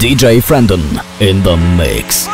DJ Fr3nden in the mix.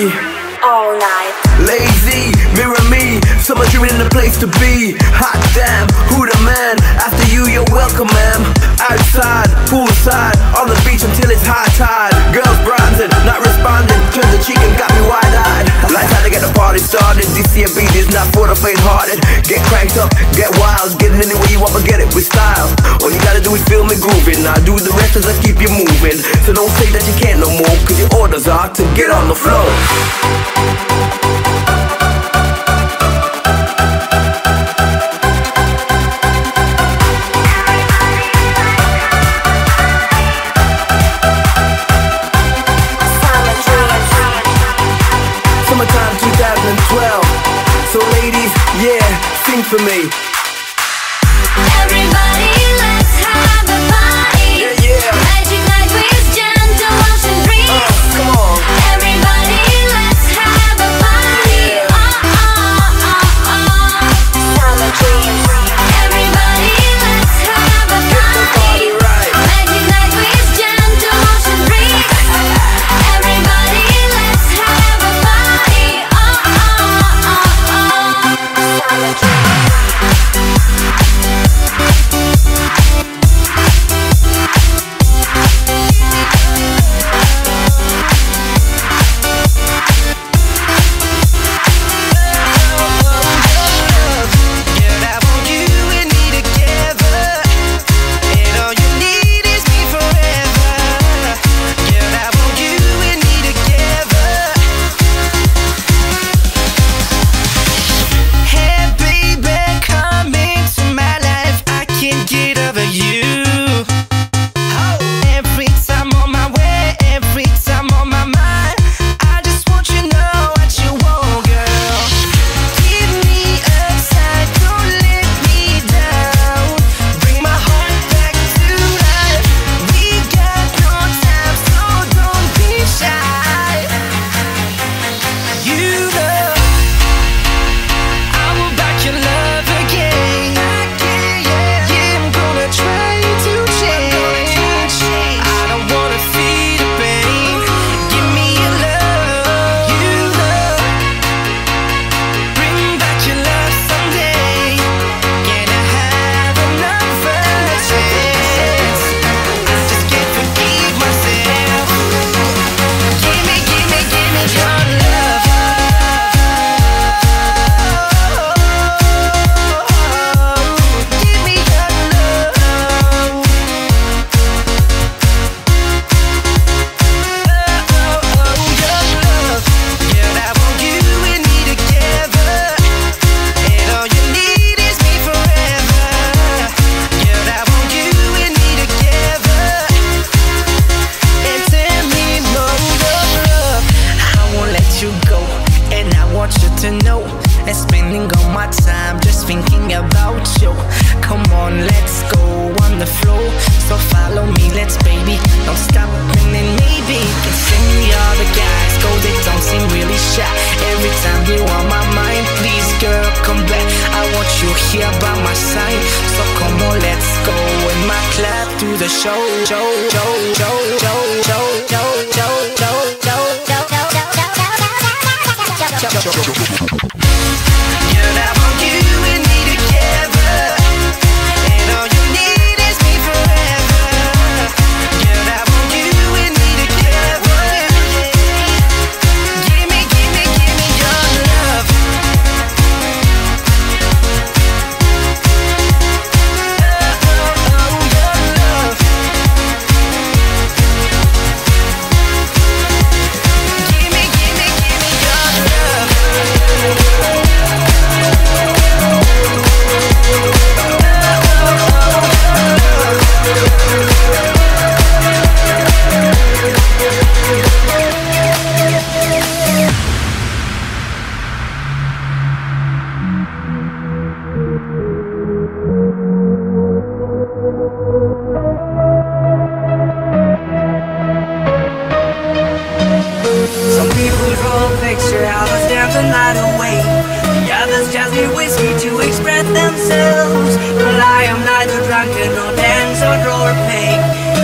be all night. Lazy, mirror me, summer dreaming in the place to be. Hot damn, who the man? After you, you're welcome, ma'am. Outside, poolside, on the beach until it's high tide. Girls bronzing, not responding, turned the cheek and got me wide-eyed. Lights out to get the party started. DCMB is not for the faint-hearted. Get cranked up, get wild, get it any way you want, but get it with style. All you gotta do is feel me grooving. I do the rest as I keep you moving. So don't say that you can't no more, cause your orders are to get on the floor. Summertime 2012. So ladies, yeah, sing for me. Everybody, let's have a party. Yeah, yeah. Magic night with gentle ocean breeze. Come on. Everybody, let's have a party. Yeah. Summer dreams. Everybody, let's have a party. Get the party right. Magic night with gentle ocean breeze. Everybody, let's have a party. Summer dreams.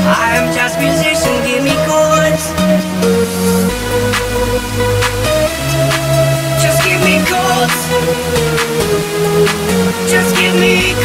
I am just musician, give me chords. Take me there.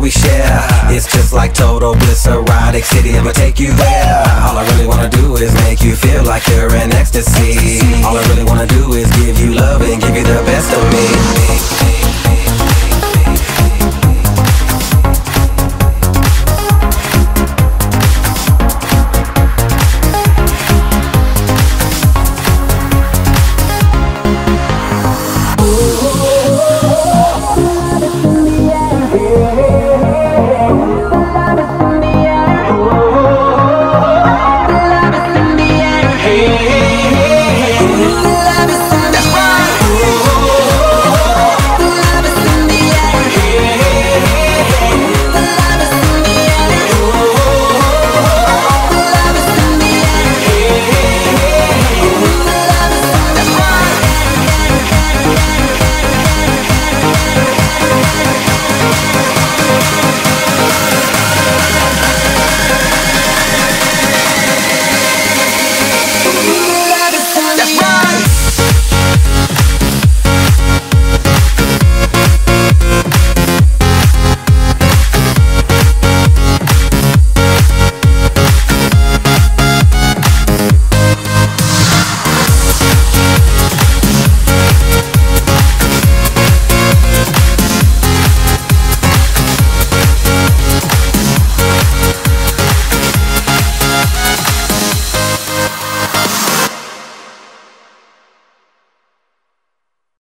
that we share. It's just like total bliss, erotic city, I'ma take you there. All I really wanna do is make you feel like you're in ecstasy. All I really wanna do is give you love and give you the best of me.